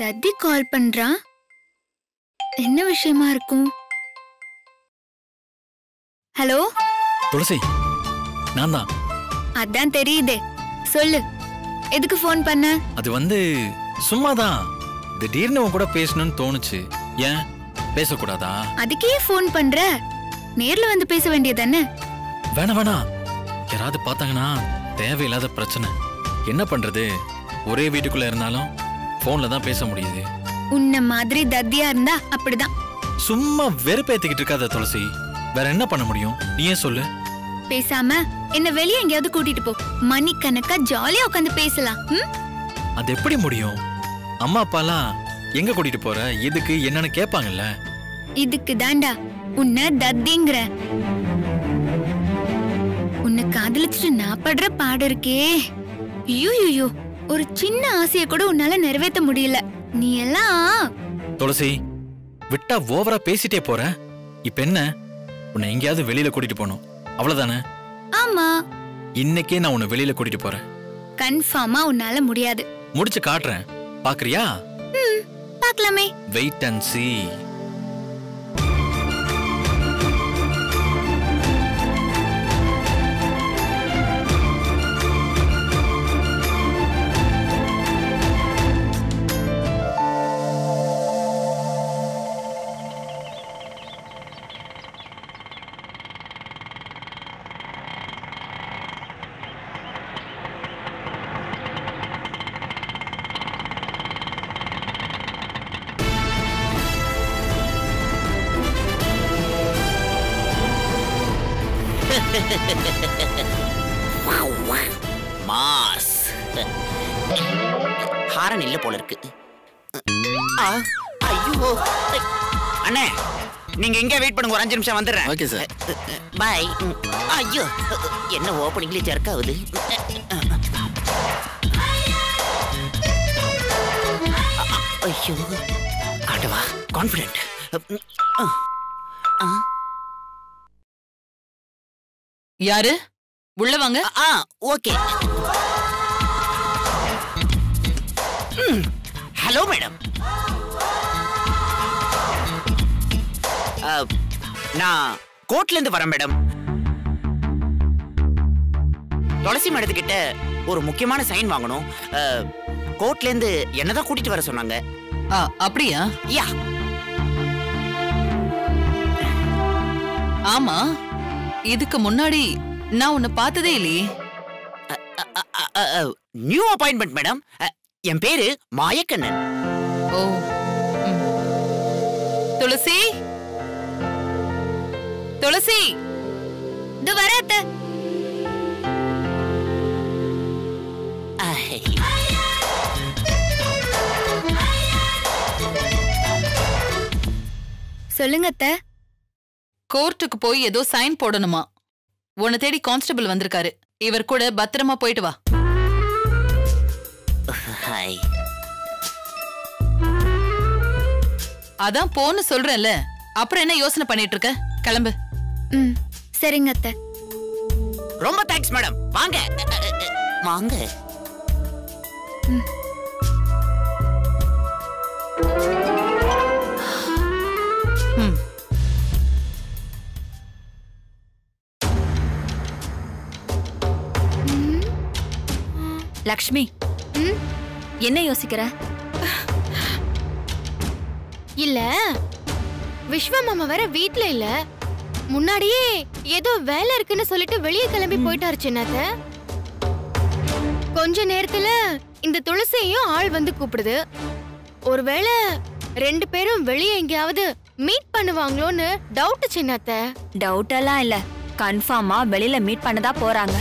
தத்தி கால் பண்றா. என்ன விஷயமா இருக்கும்? ஹலோ துளசி, நான் தான். அதான் தெரியுதே, சொல்லு எதுக்கு ஃபோன் பண்ண? அது வந்து சும்மாதான், திடீர்னு உன் கூட பேசணும்னு தோணுச்சு. ஏன் பேசக்கூடாதா? அதுக்கே ஃபோன் பண்ற, நேர்ல வந்து பேச வேண்டியதானே. வேணா வேணா, யாராவது பார்த்தாங்கன்னா தேவையில்லாத பிரச்சனை. என்ன பண்றது, ஒரே வீட்டுக்குள்ள இருந்தாலும் போன்ல தான் பேச முடியுது. உன்ன மாதிரி தத்தியா இருந்தா அப்படிதான். சும்மா வெறுப்பேத்திக்கிட்டு இருக்காத துளசி, வேற என்ன பண்ண முடியும்? நீயே சொல்லு. பேசாம என்ன வெளியே எங்கயாவது கூட்டிட்டு போ, மணிக்கணக்கா ஜாலியா உட்காந்து பேசலாம். அது எப்படி முடியும்? அம்மா அப்பாலாம் எங்க கூட்டிட்டு போற, எதுக்கு, என்னன்னு கேட்பாங்கல்ல. இதுக்கு தாண்டா உன்ன தத்திங்கிற. உன்னை காதலிச்சுட்டு நான் படுற பாடு இருக்கே, ஐயோ. ஒரு சின்ன ஆசையை கூட உன்னால நிறைவேற்ற முடியல. நீ எல்லாம் துளசி விட்டா ஓவரா பேசிட்டே போற. இப்ப என்ன, உன்னை எங்கயாவது வெளியில கூட்டிட்டு போணும், அவ்வளவுதானே? ஆமா, இன்னைக்கே நான் உன்னை வெளியில கூட்டிட்டு போறேன். கன்ஃபார்மா உன்னால முடியாது. முடிச்சு காட்டுறேன், பாக்குறியா? பார்க்கலாமே, வெயிட் அண்ட் சீ. அஞ்சு நிமிஷம் வந்துடுறேன். Okay sir, bye. ஐயோ, என்ன ஓப்பனிங்ல ஜர்க்காவது. ஐயோ ஆண்டவா, கான்ஃபிடென்ட். யாரு உள்ள வாங்க. ஓகே. ஹலோ மேடம், நான் கோர்ட்ல இருந்து வரேன் மேடம். துளசி மேடத்துக்கிட்ட ஒரு முக்கியமான சைன் வாங்கணும். கோர்ட்ல இருந்து என்னதான் கூட்டிட்டு வர சொன்னாங்க. அப்படியா? யா ஆமா, இதுக்கு முன்னாடி நான் உன்னை பார்த்ததே இல்லையே. New appointment madam. என் பேரு மாயக்கண்ணன். ஓ துளசி, துளசி இது வர. சொல்லுங்க அத்த. கோர்ட்டுக்கு போய் ஏதோ சைன் போடணுமா? உன்னை தேடி கான்ஸ்டபிள் வந்திருக்காரு, இவர் கூட பத்திரமா போயிட்டு வா. அதான் போன்னு சொல்றேன்ல, அப்புறம் என்ன யோசனை பண்ணிட்டு இருக்க? கிளம்பு. சரிங்க அத்தை. ரொம்ப தேங்க்ஸ் மேடம். வாங்க வாங்க. லக்ஷ்மி, என்ன யோசிக்கிற? இல்ல, விஸ்வமாமா வேற வீட்ல இல்ல, முன்னாடியே ஏதோ வேலை இருக்குன்னு சொல்லிட்டு வெளியே கிளம்பி போயிட்டாரு சின்னத்த. கொஞ்ச நேரத்துல இந்த துளசியையும் ஆள் வந்து கூப்பிடுது. ஒருவேளை ரெண்டு பேரும் வெளியே எங்கயாவது மீட் பண்ணுவாங்களோன்னு டவுட் சின்னத்த. டவுட் எல்லாம் இல்ல, கன்ஃபார்மா வெளியில மீட் பண்ணதா போறாங்க.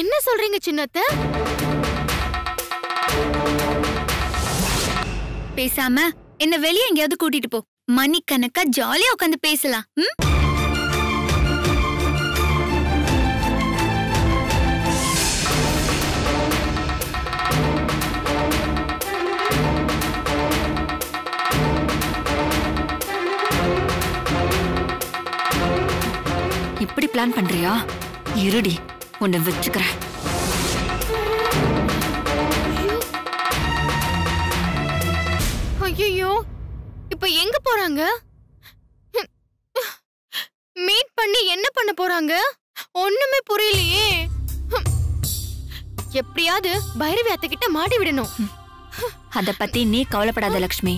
என்ன சொல்றீங்க சின்னத்த? பேசாம என்ன வெளியே எங்கயாவது கூட்டிட்டு போ, மணிக்கணக்கா ஜாலியா உட்காந்து பேசலாம். இப்படி பிளான் பண்றியா? இருடி உன்னை வச்சுக்கிறேன். ஐயோ இப்போ எங்க போறாங்க? மீட் பண்ணி என்ன பண்ண போறாங்க? ஒண்ணுமே புரியலையே. எப்படியாவது பைரவி அத்தை கிட்ட மாட்டி விடணும். அத பத்தி நீ கவலைப்படாத லட்சுமி.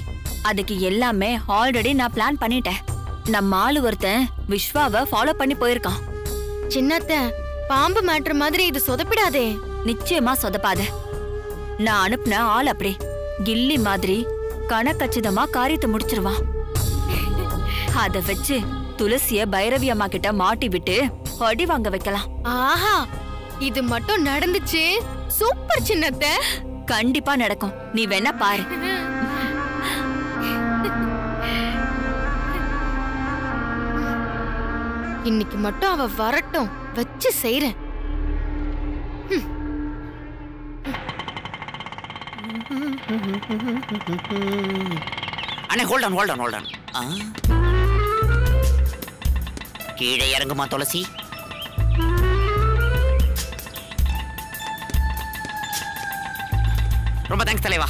அதுக்கு எல்லாமே ஆல்ரெடி நான் பிளான் பண்ணிட்டேன். நம்ம ஆளு ஒருத்தன் விஸ்வாவை ஃபாலோ பண்ணி போயிருக்கான். சின்னத்த பாம்பு மாற்ற மாதிரி இது சொதப்பிடாதே. நிச்சயமா சொதப்பாத. நான் அனுப்புன ஆள் அப்படி கில்லி மாதிரி கணக்கச்சிதமா காரியத்தை முடிச்சிருவான். அத வச்சு துளசிய பைரவி அம்மா கிட்ட மாட்டி விட்டு அடி வாங்க வைக்கலாம். ஆஹா, இது மட்டும் நடந்துச்சு சூப்பர் சின்னத்த. கண்டிப்பா நடக்கும், நீ வேணா பாரு. இன்னைக்கு மட்டும் அவ வரட்டும், வச்சு செய்றேன். அண்ணே hold on hold on hold on. கீழே இறங்குமா துளசி? ரொம்ப தேங்க்ஸ் தலைவா.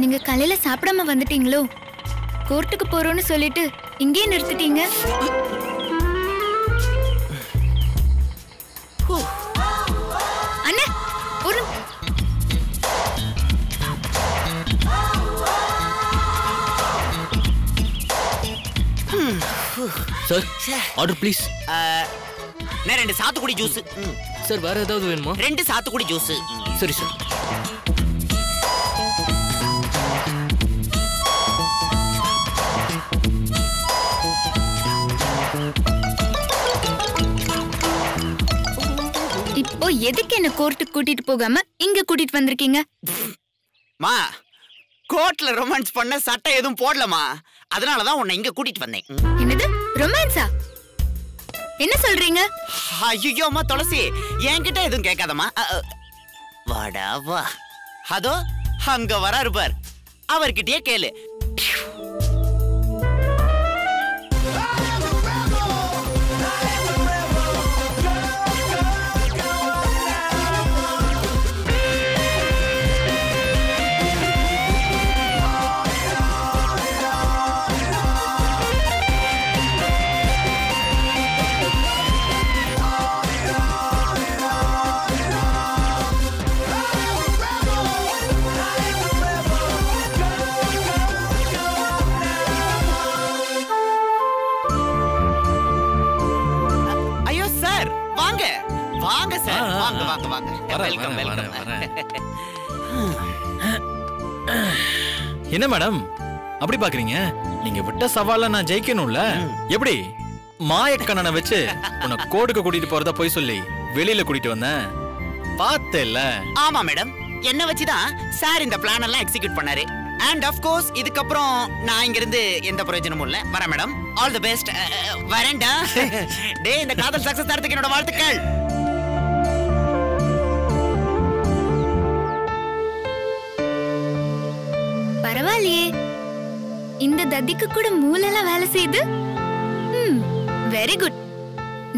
நீங்க காலையில சாப்பிடாம வந்துட்டீங்களோ? கோர்ட்டுக்கு போறோம்னு சொல்லிட்டு இங்கே நிறுத்திட்டீங்க. Sir order please. நான் ரெண்டு சாத்துக்குடி ஜூஸ். சார் வேற ஏதாவது வேணுமா? ரெண்டு சாத்துக்குடி ஜூஸ். சரி சார். இப்போ எதுக்கு என்ன கோர்ட்டுக்கு கூட்டிட்டு போகாம இங்க கூட்டிட்டு வந்திருக்கீங்க? மா, கோர்ட்ல ரொமான்ஸ் பண்ண சட்டை எதுவும் போடலமா, அதனாலதான் உன்னை இங்க கூட்டிட்டு வந்தேன். என்னது ரொமான்ஸா? என்ன சொல்றீங்க? ஐயோமா துளசி, என்கிட்ட எதுவும் கேட்காதமா. வாடா வா, அதோ அங்க வராரு பார், அவர்கிட்டயே கேளு. என்ன மேடம் அப்படி பாக்குறீங்க? நீங்க விட்ட சவால நான் ஜெயிக்கணும்ல. எப்படி மாயக்கண்ணனை வச்சு உன்னை கோடுக்கு கூட்டிட்டு போறதா போய் சொல்லி வெளியில கூட்டிட்டு வந்தேன் பார்த்தேல்ல? ஆமா மேடம், என்ன வச்சுதான் சார் இந்த பிளான் எல்லாம் எக்ஸிக்யூட் பண்ணாரு. அண்ட் ஆஃப் கோர்ஸ் இதுக்கப்புறம் நான் இங்கிருந்து எந்த பிரயோஜனமும் இல்ல. வர மேடம், ஆல் தி பெஸ்ட். வரேன்டா டே, இந்த காதல் சக்சஸ் தரத்துக்கு என்னோட வாழ்த்துக்கள். பரவாயில்லையே, இந்த தத்திக்கு கூட மூலெல்லாம் வேலை செய்யுது. வெரி குட்,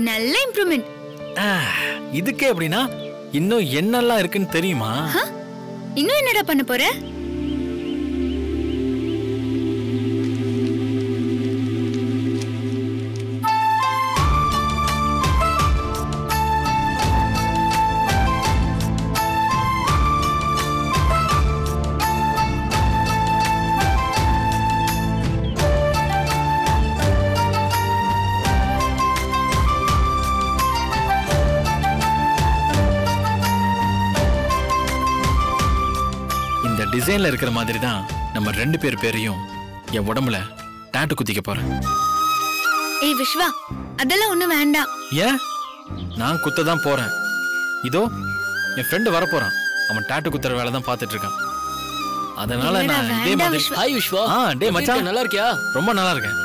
நல்ல இம்ப்ரூவ்மெண்ட். இதுக்கே அப்படின்னா இன்னும் என்னெல்லாம் இருக்குன்னு தெரியுமா? இன்னும் என்னடா பண்ண போற? டிசைன்ல இருக்கிற மாதிரி தான் நம்ம ரெண்டு பேர் பேரையும் என் உடம்புல டாட்டு குத்திக்க போறேன். ஏய் விஷ்வா, அதெல்லாம் ஒண்ணு வேண்டாம். ஏன்? நான் குத்த தான் போறேன். இதோ என் ஃப்ரெண்ட் வர போறான், அவன் டாட்டு குத்துற வேலை தான் பார்த்துட்டு இருக்கான். அதனால நான் இதே மாதிரி. ஹாய் விஷ்வா. ஆ டேய் மச்சான், நல்லா இருக்கியா? ரொம்ப நல்லா இருக்கேன்.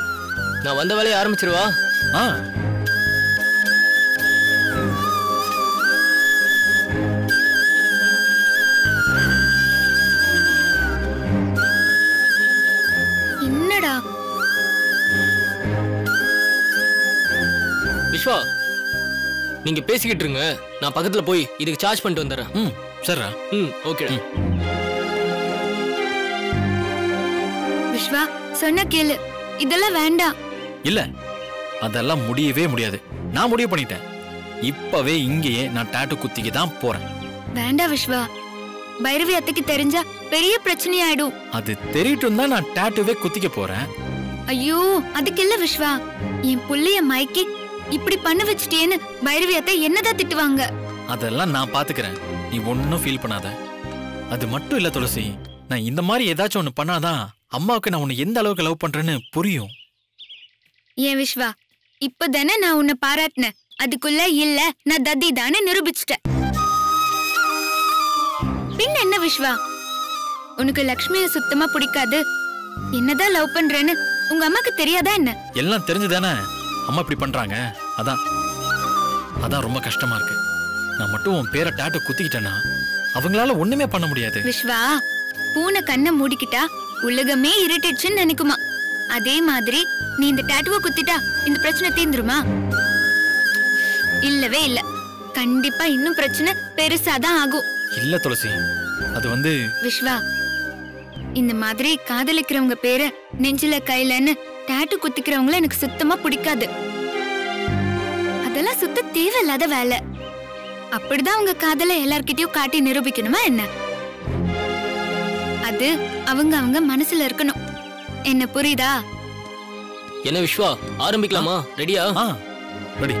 நான் வந்த வேலையை ஆரம்பிச்சிரவா? ஆ விஷ்வா, நீங்க பேசிக்கிட்டு இருங்க, நான் பக்கத்துல போய் இதுக்கு சார்ஜ் பண்ணிட்டு வந்துறேன். సరేరా. ఓకే விஷ்வா, சொன்ன கேளு. இதெல்லாம் வேண்டாம். இல்ல, அதெல்லாம் முடியவே முடியாது. நான் முடிவு பண்ணிட்டேன். இப்பவே இங்கேயே நான் டாட்டு குத்திக்கு தான் போறேன். வேண்டாம் விஷ்வா. பைரவி அத்தைக்கு தெரிஞ்சா பெரிய பிரச்சனை ஆயிடும். அது தெரியிட்டும் தான் நான் டாட்டுவே குத்திக்க போறேன். ஐயோ, அதுக்கு இல்ல விஷ்வா. என் புள்ளைய மைக்கி இப்படி பண்ண வச்சிட்டேன்னு பைரவி அத்தை என்னதான் திட்டுவாங்க. அதெல்லாம் நான் பாத்துக்கிறேன். நீ ஒன்னும் ஃபீல் பண்ணாத. அது மட்டும் இல்ல துளசி, நான் இந்த மாதிரி ஏதாச்சும் ஒன்னு பண்ணாதான் அம்மாவுக்கு நான் உன்னை எந்த அளவுக்கு லவ் பண்றேன்னு புரியும். ஏன் விஷ்வா, இப்பதானே நான் உன்னை பாராட்டினேன். அதுக்குள்ள இல்ல நான் தத்தி தானே நிரூபிச்சிட்டேன். பின் என்ன விஷ்வா, உனக்கு லக்ஷ்மியை சுத்தமா பிடிக்காது, என்னதான் லவ் பண்றேன்னு உங்க அம்மாக்கு தெரியாதா என்ன? எல்லாம் தெரிஞ்சுதானே அம்மா இப்படி பண்றாங்க. அதான் அதான் ரொம்ப கஷ்டமா இருக்கு. நான் மட்டும் உன் பேரை டாட்டு குத்திக்கிட்டேன்னா அவங்களால ஒண்ணுமே பண்ண முடியாது. விஷ்வா, பூனை கண்ணை மூடிக்கிட்டா உலகமே இருட்டுச்சுன்னு நினைக்குமா? அதே மாதிரி நீ இந்த டாட்டுவை குத்திட்டா இந்த பிரச்சனை தீந்துருமா? இல்லவே இல்ல. கண்டிப்பா இன்னும் பிரச்சனை பெருசாதான் ஆகும். இல்ல துளசி, அது வந்து விஷ்வா, இந்த மாதிரி காதலிக்கிறவங்க பேரை நெஞ்சில கையிலன்னு டாட்டு குத்திக்கிறவங்கள எனக்கு சுத்தமா பிடிக்காது. அதெல்லாம் சுத்த தேவையில்லாத வேலை. அப்படிதான் உங்க காதல எல்லார்கிட்டயும் காட்டி நிரூபிக்கணுமா என்ன? அது அவங்க அவங்க மனசுல இருக்கணும். என்ன புரியுதா? என்ன விஷ்வா, ஆரம்பிக்கலாமா? ரெடியா? ரெடி.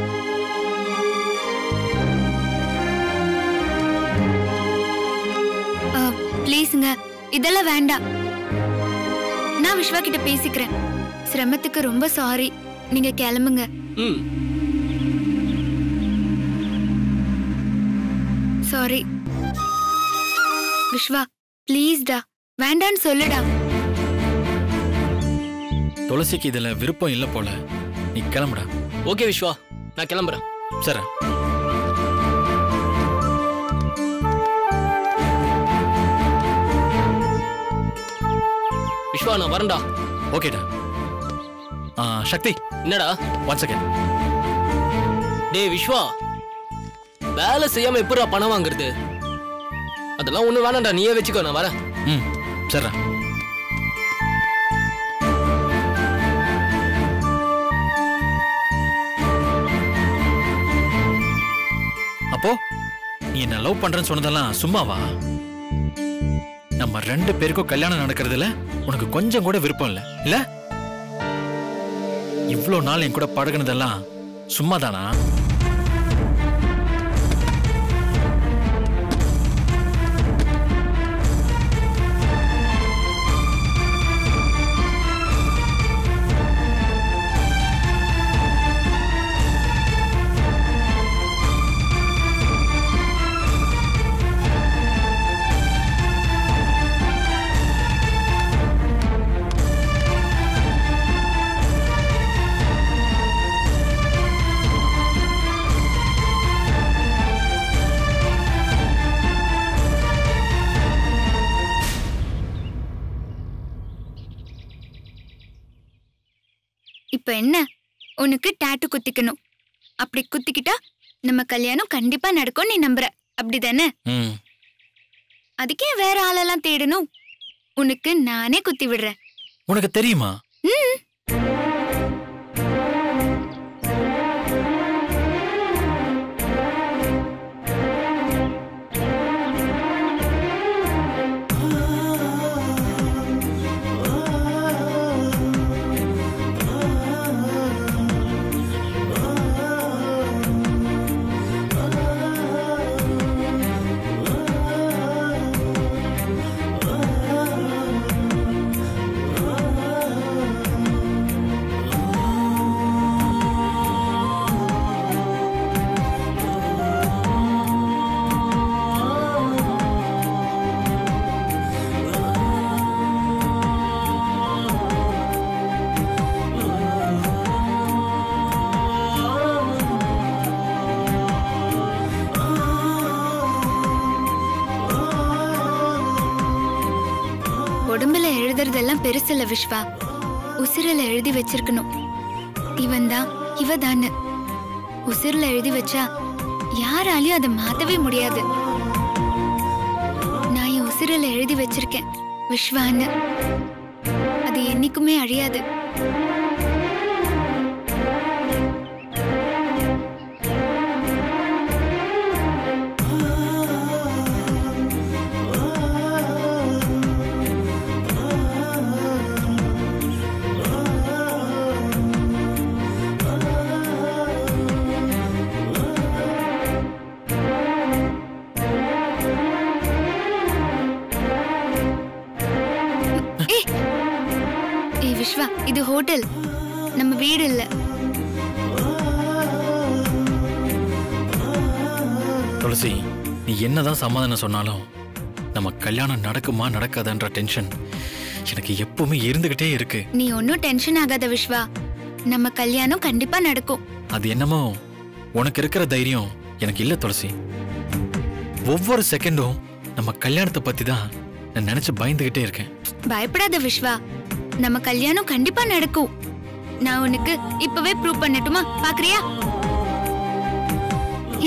ப்ளீஸ்ங்க, இதெல்லாம் வேண்டாம். நான் விஷ்வா கிட்ட பேசிக்கிறேன். சிரமத்துக்கு ரொம்ப சாரி. நீங்க கிளம்புங்க. சாரி விஷ்வா, ப்ளீஸ்டா, வேண்டான்னு சொல்லுடா. துளசிக்கு இதுல விருப்பம் இல்ல போல. நீ கிளம்புடா. ஓகே விஷ்வா, நான் கிளம்புறேன். சரி. விஷ்வா, நான் வரேன்டா. ஓகேடா. சக்தி, என்னடா? One second. டேய் விஷ்வா, வேலை செய்யாம எப்படிடா பணம் வாங்குறது? அதெல்லாம் ஒண்ணு வேணாம்டா, நீயே வச்சுக்கோ. நான் வரேன். சரி. அப்போ நீ என்ன லவ் பண்றேன்னு சொன்னதெல்லாம் சும்மாவா? நம்ம ரெண்டு பேருக்கும் கல்யாணம் நடக்கிறதுல உனக்கு கொஞ்சம் கூட விருப்பம் இல்ல இல்ல? இவ்ளோ நாள் என் கூட பழகுனதெல்லாம் சும்மாதானா? இப்ப என்ன, உனக்கு டாட்டு குத்திக்கணும். அப்படி குத்திக்கிட்டா நம்ம கல்யாணம் கண்டிப்பா நடக்கும். நீ நம்புற அப்படிதானே? அதுக்கே வேற ஆளெல்லாம் தேடணும். உனக்கு நானே குத்தி விடுறேன். உனக்கு தெரியுமா? இதெல்லாம் பெருசல்ல விஷ்வா, உசிரல எழுதி வச்சிருக்கணும். இவன் தான் இவதான்னு உசிரல எழுதி வச்சா யாராலையும் அதை மாத்தவே முடியாது. உசிரல எழுதி வச்சிருக்கேன் விஷ்வான்னு. அது என்னைக்குமே அழியாது. இது ஹோட்டல், நம்ம வீடு இல்ல. துளசி, நீ என்னதான் சமாதானம் சொன்னாலும் நம்ம கல்யாணம் நடக்குமா நடக்காதான்ற டென்ஷன் எனக்கு எப்பவுமே இருந்துகிட்டே இருக்கு. நீ ஒன்னும் டென்ஷன் ஆகாத விஷ்வா, நம்ம கல்யாணம் கண்டிப்பா நடக்கும். அது என்னமோ உனக்கு இருக்கிற தைரியம் எனக்கு இல்ல துளசி. ஒவ்வொரு செகண்டும் நம்ம கல்யாணத்தை பத்தி தான் நான் நினைச்சு பயந்துகிட்டே இருக்கேன். பயப்படாத விஷ்வா, நம்ம கல்யாணம் கண்டிப்பா நடக்கும். நான் உனக்கு இப்பவே ப்ரூவ் பண்ணட்டுமா, பாக்குறியா?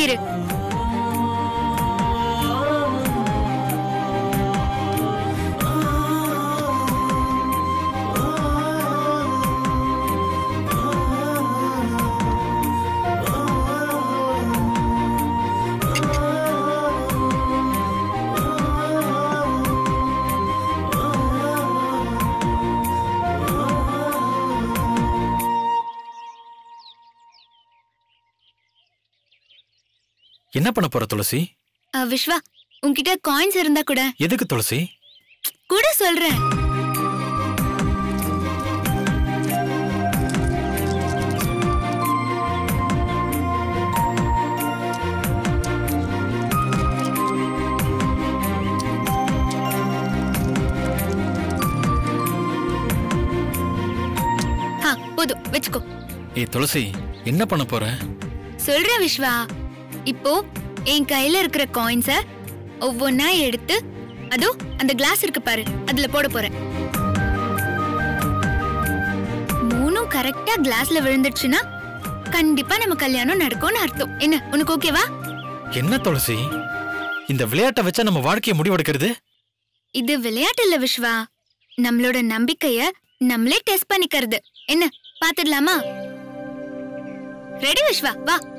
இரு. என்ன பண்ண போற துளசி? விஷ்வா, உன்கிட்ட காயின்ஸ் இருந்தா கூட. எதுக்கு துளசி? கூட சொல்றேன். போதும், வச்சுக்கோ. ஏ துளசி, என்ன பண்ண போற? சொல்றேன் விஷ்வா. இப்போ என் கையில இருக்கிற காயின்ஸ ஒவ்வொன்னா எடுத்து அதோ அந்த கிளாஸ் இருக்கு பாரு, அதுல போட போறேன். மூணும் கரெக்டா கிளாஸ்ல விழுந்துச்சுன்னா கண்டிப்பா நம்ம கல்யாணம் நடக்கும்னு அர்த்தம். என்ன, உனக்கு ஓகேவா? என்ன துளசி, இந்த விளையாட்டை வச்சா நம்ம வாழ்க்கையை முடிவெடுக்கிறது? இது விளையாட்டு இல்ல விஷ்வா, நம்மளோட நம்பிக்கைய நம்மளே டெஸ்ட் பண்ணிக்கிறது. என்ன, பாத்துடலாமா? ரெடி விஷ்வா, வா.